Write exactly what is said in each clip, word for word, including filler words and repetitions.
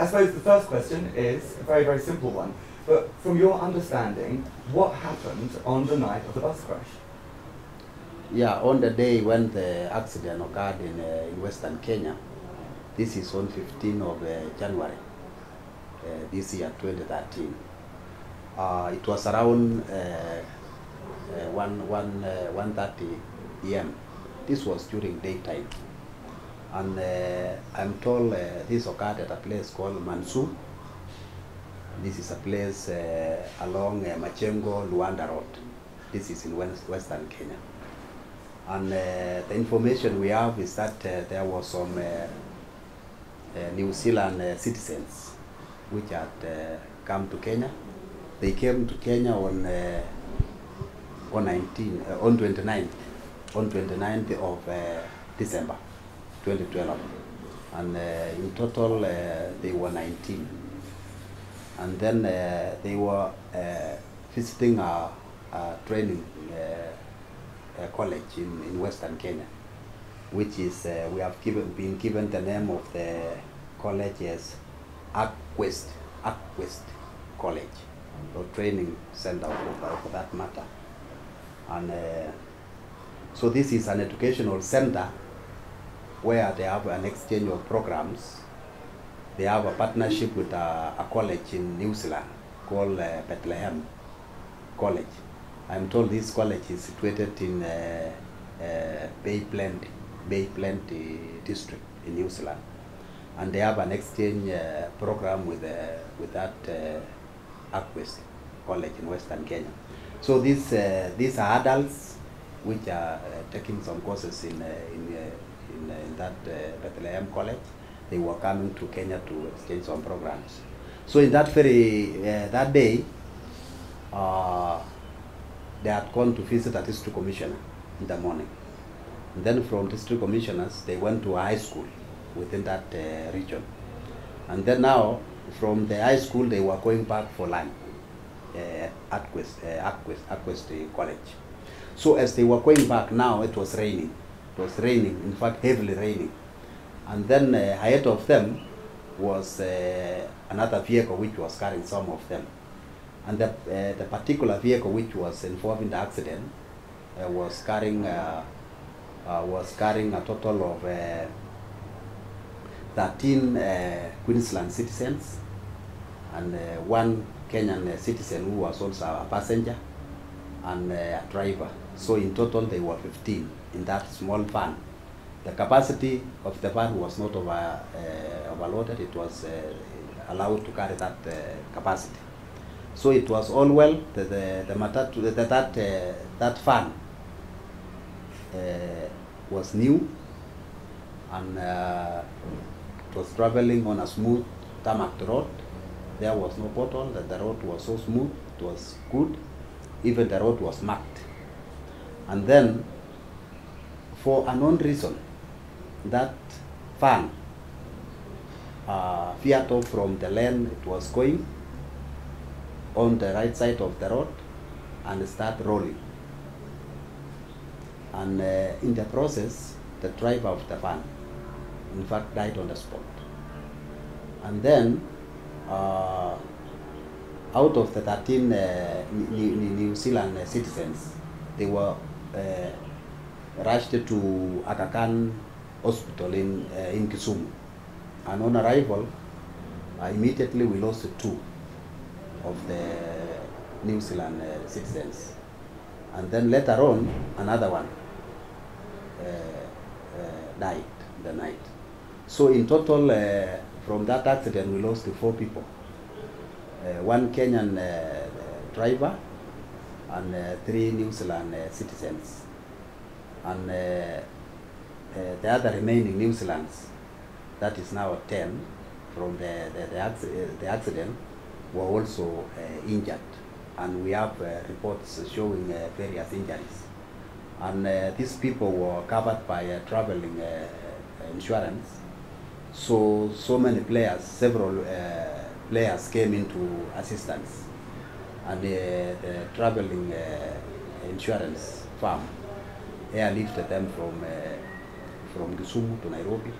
I suppose the first question is a very, very simple one, but from your understanding, what happened on the night of the bus crash? Yeah, on the day when the accident occurred in, uh, in Western Kenya, this is on fifteenth of January, uh, this year, twenty thirteen. Uh, it was around uh, uh, one thirty p m This was during daytime. And uh, I'm told uh, this occurred at a place called Mansu. This is a place uh, along uh, Machengo, Luanda Road. This is in West, Western Kenya. And uh, the information we have is that uh, there were some uh, uh, New Zealand uh, citizens which had uh, come to Kenya. They came to Kenya on uh, on twenty-ninth of December. twenty twelve, and uh, in total uh, they were nineteen, and then uh, they were uh, visiting a, a training uh, a college in, in Western Kenya, which is uh, we have given been given the name of the college as Aquest Aquest College, or training center for, for that matter, and uh, so this is an educational center where they have an exchange of programs. They have a partnership with a, a college in New Zealand called uh, Bethlehem College. I'm told this college is situated in uh, uh, Bay Plenty, Bay Plenty district in New Zealand, and they have an exchange uh, program with uh, with that uh, Aquest College in Western Kenya. So these uh, these are adults which are uh, taking some courses in uh, in. Uh, In, in that uh, Bethlehem College. They were coming to Kenya to exchange some programs. So in that very uh, that day, uh, they had gone to visit a district commissioner in the morning. And then from district commissioners, they went to a high school within that uh, region. And then now, from the high school, they were going back for lunch uh, at Aquest uh, Aquest College. So as they were going back now, it was raining. was raining, in fact heavily raining, and then uh, ahead of them was uh, another vehicle which was carrying some of them, and the, uh, the particular vehicle which was involved in the accident uh, was carrying uh, uh, was carrying a total of uh, thirteen uh, Queensland citizens and uh, one Kenyan citizen who was also a passenger and uh, a driver. So in total they were fifteen in that small van. The capacity of the van was not over, uh, overloaded. It was uh, allowed to carry that uh, capacity. So it was all well. The the, the matter to the, that uh, that van uh, was new, and uh, it was traveling on a smooth tarmac road. There was no pothole. That the road was so smooth. It was good. Even the road was marked. And then, for unknown reason, that van uh, veered off from the lane it was going on the right side of the road and started rolling. And uh, in the process, the driver of the van, in fact, died on the spot. And then, uh, out of the thirteen uh, New, New Zealand citizens, they were Uh, rushed to Aga Khan Hospital in, uh, in Kisumu. And on arrival, uh, immediately we lost two of the New Zealand uh, citizens. And then later on, another one uh, uh, died the night. So in total, uh, from that accident, we lost four people. Uh, one Kenyan uh, driver and uh, three New Zealand uh, citizens. And uh, uh, the other remaining New Zealanders, that is now ten, from the, the, the, the accident, were also uh, injured. And we have uh, reports showing uh, various injuries. And uh, these people were covered by uh, traveling uh, insurance. So, so many players, several uh, players came into assistance. And uh, the traveling uh, insurance firm airlifted them from uh, from Kisumu to Nairobi.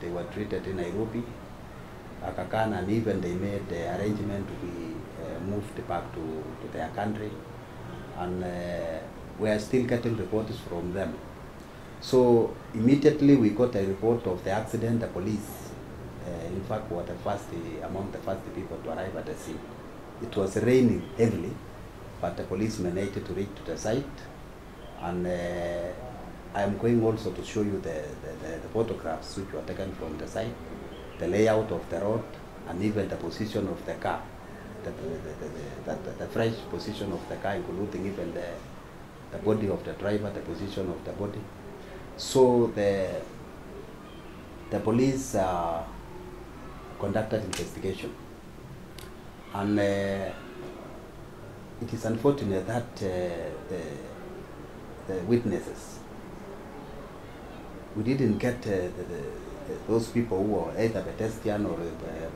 They were treated in Nairobi, Aga Khan, and even they made the arrangement to be uh, moved back to, to their country. And uh, we are still getting reports from them. So immediately we got a report of the accident. The police, uh, in fact, were the first uh, among the first people to arrive at the scene. It was raining heavily, but the police managed to reach to the site. And uh, I am going also to show you the, the, the, the photographs which were taken from the site, the layout of the road, and even the position of the car, the, the, the, the, the, the fresh position of the car, including even the, the body of the driver, the position of the body. So the, the police uh, conducted investigation. And uh, it is unfortunate that uh, the, the witnesses, we didn't get uh, the, the, those people who were either pedestrian or uh,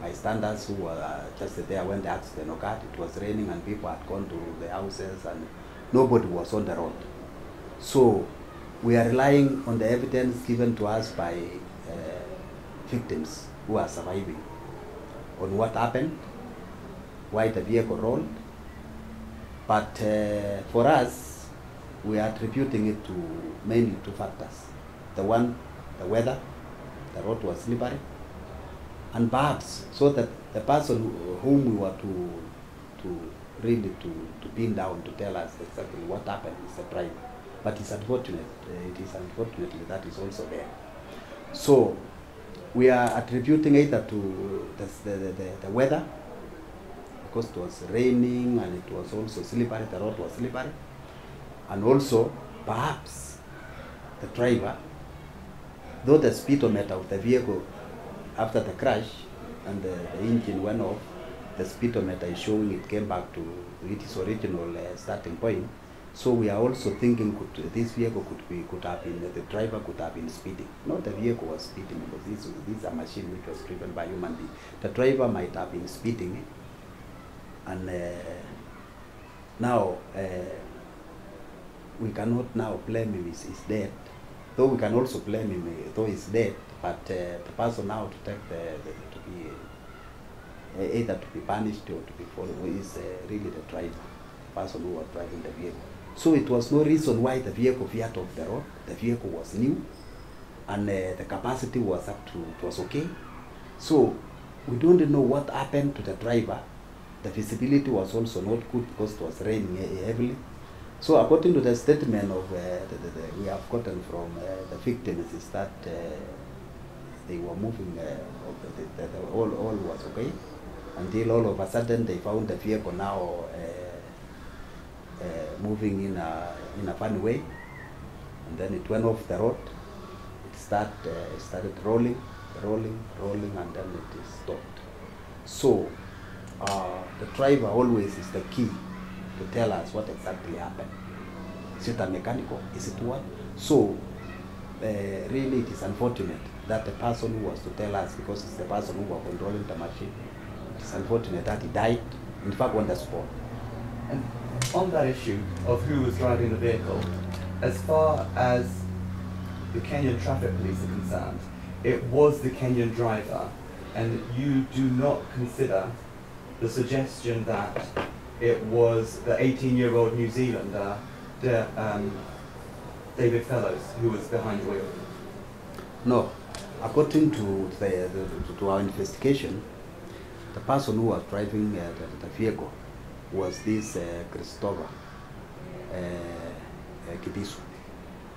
bystanders who were just there when the accident occurred. It was raining and people had gone to the houses and nobody was on the road. So we are relying on the evidence given to us by uh, victims who are surviving on what happened, why the vehicle rolled. But uh, for us, we are attributing it to mainly two factors. The one, the weather, the road was slippery, and perhaps so that the person who, whom we were to, to really to, to pin down, to tell us exactly what happened is the driver. But it's unfortunate, it is unfortunately that is also there. So we are attributing either to the, the, the, the weather, because it was raining and it was also slippery, the road was slippery. And also, perhaps, the driver, though the speedometer of the vehicle after the crash and the, the engine went off, the speedometer is showing it came back to its original uh, starting point. So we are also thinking could, this vehicle could be could have been, the driver could have been speeding. No, the vehicle was speeding because this, this is a machine which was driven by human being. The driver might have been speeding. And uh, now uh, we cannot now blame him, he's, he's dead. Though we can also blame him, though he's dead, but uh, the person now to take the, the to be uh, either to be punished or to be followed is uh, really the driver, the person who was driving the vehicle. So it was no reason why the vehicle veered off the road. The vehicle was new, and uh, the capacity was up to it was okay. So we don't know what happened to the driver. The visibility was also not good because it was raining heavily. So according to the statement of uh, the, the, the, we have gotten from uh, the victims is that uh, they were moving, uh, the, the, the, all, all was okay, until all of a sudden they found the vehicle now uh, uh, moving in a, in a funny way, and then it went off the road. It start, uh, started rolling, rolling, rolling, and then it stopped. So Uh, the driver always is the key to tell us what exactly happened. Is it a mechanical? Is it what? So, uh, really it is unfortunate that the person who was to tell us, because it's the person who was controlling the machine, it is unfortunate that he died, in fact, on the spot. And on that issue of who was driving the vehicle, as far as the Kenyan traffic police are concerned, it was the Kenyan driver, and you do not consider the suggestion that it was the eighteen-year-old New Zealander, De, um, David Fellows, who was behind the wheel? No. According to, the, the, to our investigation, the person who was driving uh, the, the vehicle was this uh, Christopher uh, uh, Kibisu,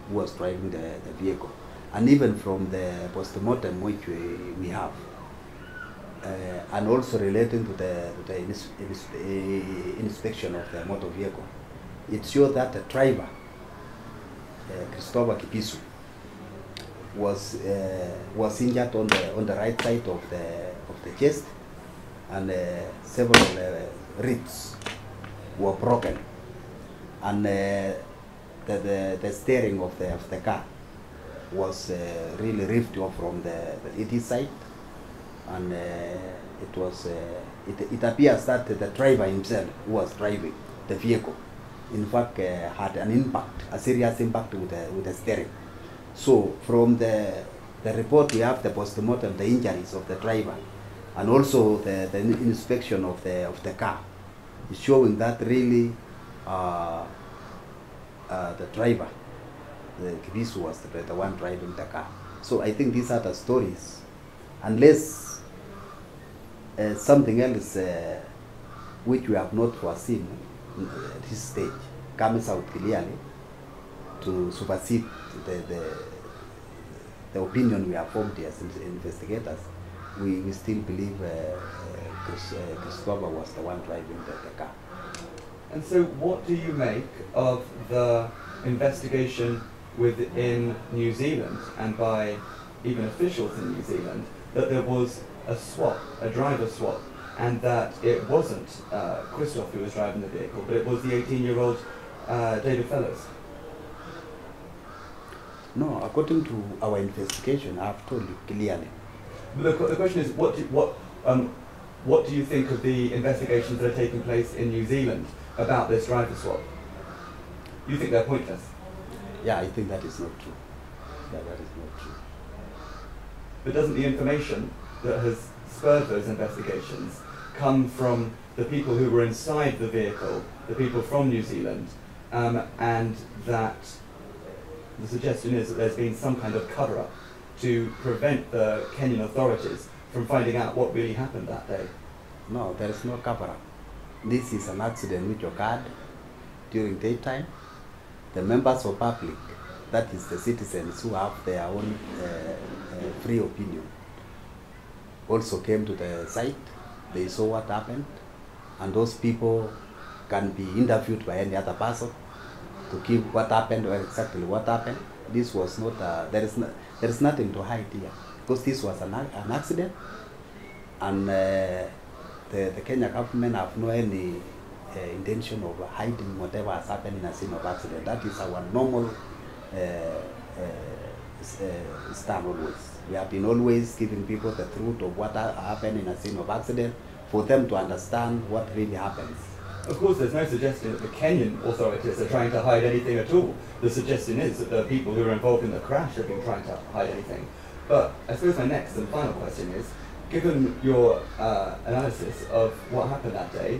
who was driving the, the vehicle. And even from the post-mortem which we, we have, Uh, and also relating to the, to the ins ins uh, inspection of the motor vehicle, it showed that the driver, uh, Christopher Kibisu, was uh, was injured on the on the right side of the of the chest, and uh, several uh, ribs were broken, and uh, the, the the steering of the of the car was uh, really ripped off from the the side. And uh, it was, uh, it, it appears that the driver himself who was driving the vehicle, in fact, uh, had an impact, a serious impact with the, with the steering. So from the, the report we have, the post-mortem, the injuries of the driver, and also the, the inspection of the of the car is showing that really uh, uh, the driver, the Kibisu, was the, the one driving the car. So I think these are the stories, unless uh, something else uh, which we have not foreseen at this stage comes out clearly to supersede the, the, the opinion we have formed as investigators. We, we still believe uh, uh, Chris, uh, Christopher was the one driving the, the car. And so what do you make of the investigation within New Zealand, and by even officials in New Zealand, that there was a swap, a driver swap, and that it wasn't uh, Christopher who was driving the vehicle, but it was the eighteen-year-old uh, David Fellows? No, according to our investigation, I have told you clearly. The, the question is, what do, what, um, what do you think of the investigations that are taking place in New Zealand about this driver swap? You think they're pointless? Yeah, I think that is not true. Yeah, that is not true. But doesn't the information that has spurred those investigations come from the people who were inside the vehicle, the people from New Zealand, um, and that the suggestion is that there's been some kind of cover-up to prevent the Kenyan authorities from finding out what really happened that day? No, there is no cover-up. This is an accident which occurred during daytime. The members of public, that is the citizens who have their own uh, uh, free opinion, also came to the site. They saw what happened, and those people can be interviewed by any other person to give what happened or exactly what happened. This was not, a, there, is no, there is nothing to hide here, because this was an, an accident, and uh, the, the Kenya government have no any uh, intention of hiding whatever has happened in a scene of accident. That is our normal uh, uh, stand always. We have been always giving people the truth of what happened in a scene of accident for them to understand what really happens. Of course, there's no suggestion that the Kenyan authorities are trying to hide anything at all. The suggestion is that the people who are involved in the crash have been trying to hide anything. But I suppose my next and final question is, given your uh, analysis of what happened that day,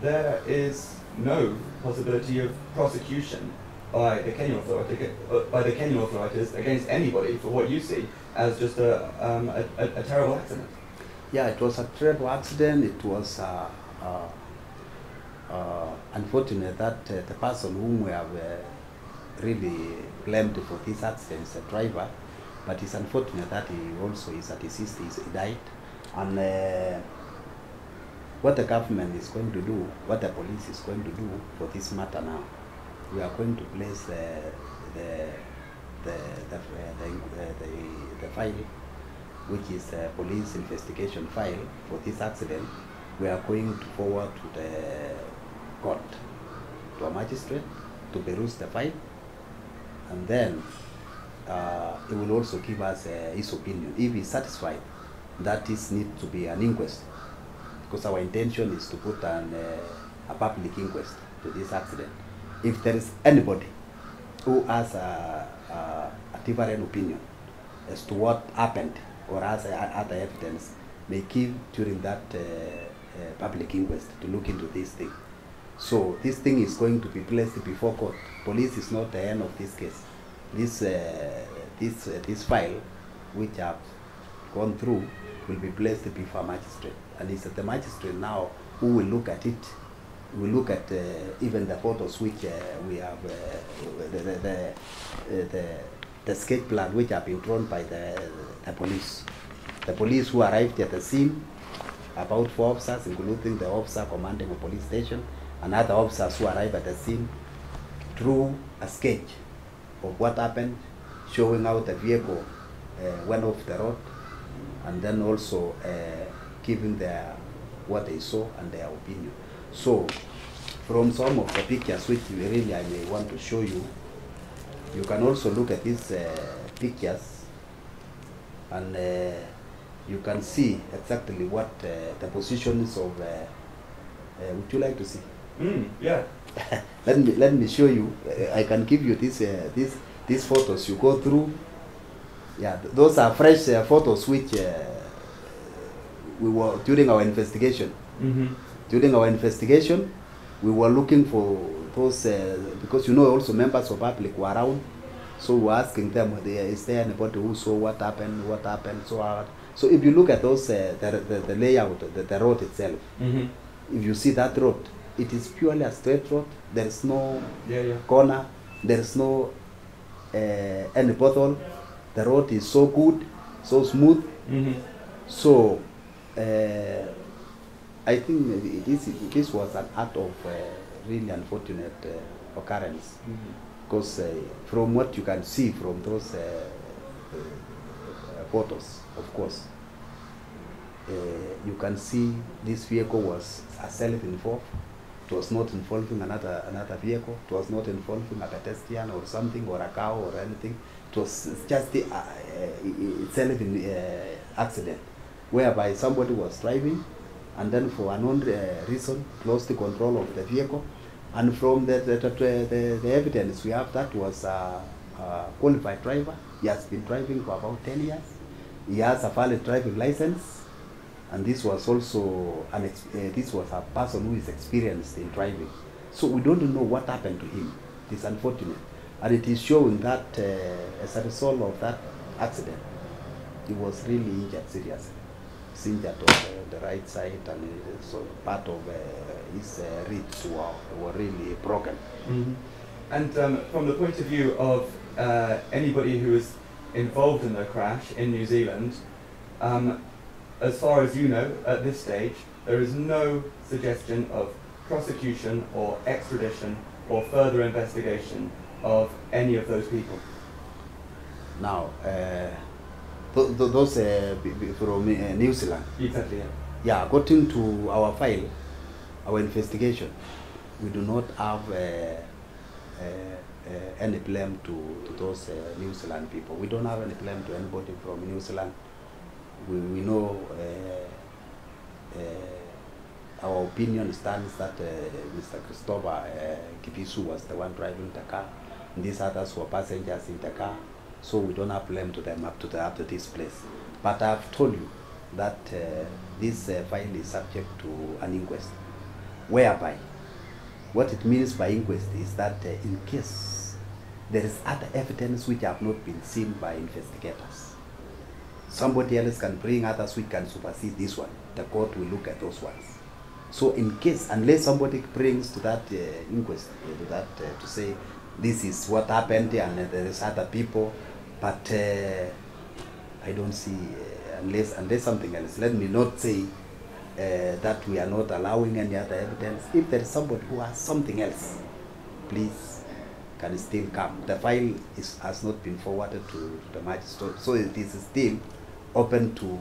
there is no possibility of prosecution by the Kenyan authority, by the Kenyan authorities against anybody for what you see as just a, um, a, a, a terrible accident. Yeah, it was a terrible accident. It was... Uh, uh, Uh, unfortunate that uh, the person whom we have uh, really blamed for this accident is a driver, but it's unfortunate that he also is at his sixties, he died. And uh, what the government is going to do, what the police is going to do for this matter now, we are going to place the the the the the, the, the, the file, which is the police investigation file for this accident. We are going to forward to the court, to a magistrate, to peruse the file, and then uh, he will also give us uh, his opinion. If he is satisfied that this needs to be an inquest, because our intention is to put an, uh, a public inquest to this accident. If there is anybody who has a, a, a different opinion as to what happened or has a, other evidence, may give during that uh, uh, public inquest to look into this thing. So this thing is going to be placed before court. Police is not the end of this case. This uh, this uh, this file, which I've gone through, will be placed before magistrate, and it's the magistrate now who will look at it. We look at uh, even the photos which uh, we have, uh, the the the, uh, the the sketch plan which have been drawn by the the police. The police who arrived at the scene, about four officers, including the officer commanding the police station, and other officers who arrived at the scene, drew a sketch of what happened, showing how the vehicle uh, went off the road, and then also uh, giving their what they saw and their opinion. So, from some of the pictures which really I may want to show you, you can also look at these uh, pictures, and uh, you can see exactly what uh, the positions of. Uh, uh, would you like to see? Mm, yeah. let me let me show you. Uh, I can give you this uh, this these photos. You go through. Yeah, th those are fresh uh, photos which uh, we were during our investigation. Mm-hmm. During our investigation, we were looking for those uh, because you know also members of public were around, so we were asking them, is there anybody who saw what happened, what happened, so hard. So if you look at those uh, the, the the layout, the, the road itself, mm-hmm. if you see that road, it is purely a straight road. There is no yeah, yeah. corner. There is no uh, any pothole. The road is so good, so smooth. Mm-hmm. So uh, I think this this was an act of uh, really unfortunate uh, occurrence, because mm-hmm. uh, from what you can see from those uh, uh, photos, of course, uh, you can see this vehicle was a self-involved. It was not involving another another vehicle. It was not involving a pedestrian or something or a cow or anything. It was just the uh, itself in uh, accident, whereby somebody was driving, and then for unknown uh, reason lost the control of the vehicle. And from the the, the, the evidence we have, that was a, a qualified driver. He has been driving for about ten years. He has a valid driving license, and this was also an ex uh, this was a person who is experienced in driving. So we don't know what happened to him. It is unfortunate, and it is showing that uh, as a result of that accident, he was really injured seriously. Injured on the, the right side, and uh, so part of uh, his uh, ribs were, were really broken. Mm-hmm. And um, from the point of view of uh, anybody who was involved in the crash in New Zealand, um, as far as you know, at this stage, there is no suggestion of prosecution or extradition or further investigation of any of those people. Now, uh, Th th those uh, from uh, New Zealand. Exactly. Yeah. yeah, according to our file, our investigation, we do not have uh, uh, uh, any blame to, to those uh, New Zealand people. We don't have any blame to anybody from New Zealand. We, we know uh, uh, our opinion stands that uh, Mister Christopher uh, Kibisu was the one driving the car. And these others were passengers in the car. So we don't have blame to them up to the, up to this place. But I've told you that uh, this uh, file is subject to an inquest, whereby what it means by inquest is that uh, in case there is other evidence which have not been seen by investigators, somebody else can bring others which can supersede this one. The court will look at those ones. So in case, unless somebody brings to that uh, inquest, uh, to that uh, to say this is what happened and uh, there is other people, but uh, I don't see, uh, unless, unless something else. Let me not say uh, that we are not allowing any other evidence. If there is somebody who has something else, please can still come. The file is, has not been forwarded to the magistrate, so it is still open to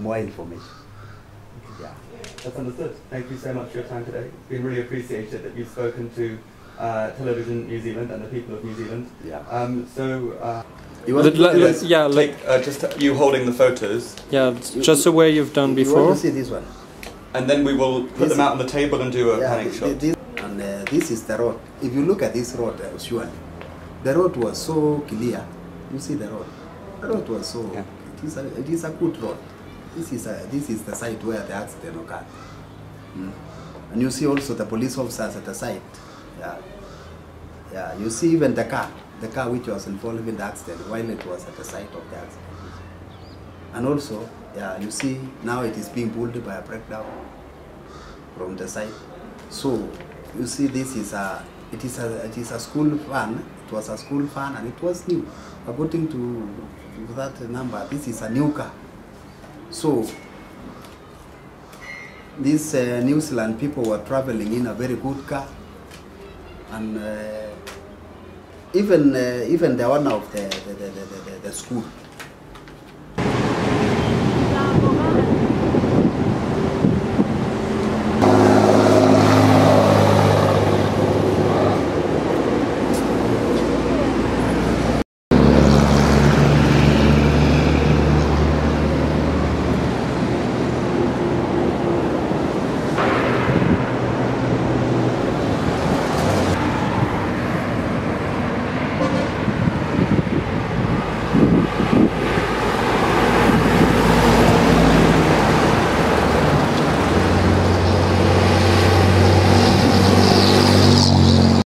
more information. Yeah. That's understood. Thank you so much for your time today. It's been really appreciated that you've spoken to uh, Television New Zealand and the people of New Zealand. Yeah. Um, so. Uh, You want to let's, yeah, like uh, just you holding the photos. Yeah, just the way you've done before. You want to see this one, and then we will put this them out on the table and do a yeah, panic shot. This, and uh, this is the road. If you look at this road, uh, surely the road was so clear. You see the road. The road was so. Yeah. It is a, it is a good road. This is a, this is the site where the accident occurred. Mm. And you see also the police officers at the site. Yeah, yeah. You see even the car. The car which was involved in the accident while it was at the site of the accident. And also, yeah, you see now it is being pulled by a breakdown from the site. So you see this is a it is a it is a school van. It was a school van and it was new. According to that number, this is a new car. So these uh, New Zealand people were traveling in a very good car, and uh, Even uh, even the owner of the the, the, the, the school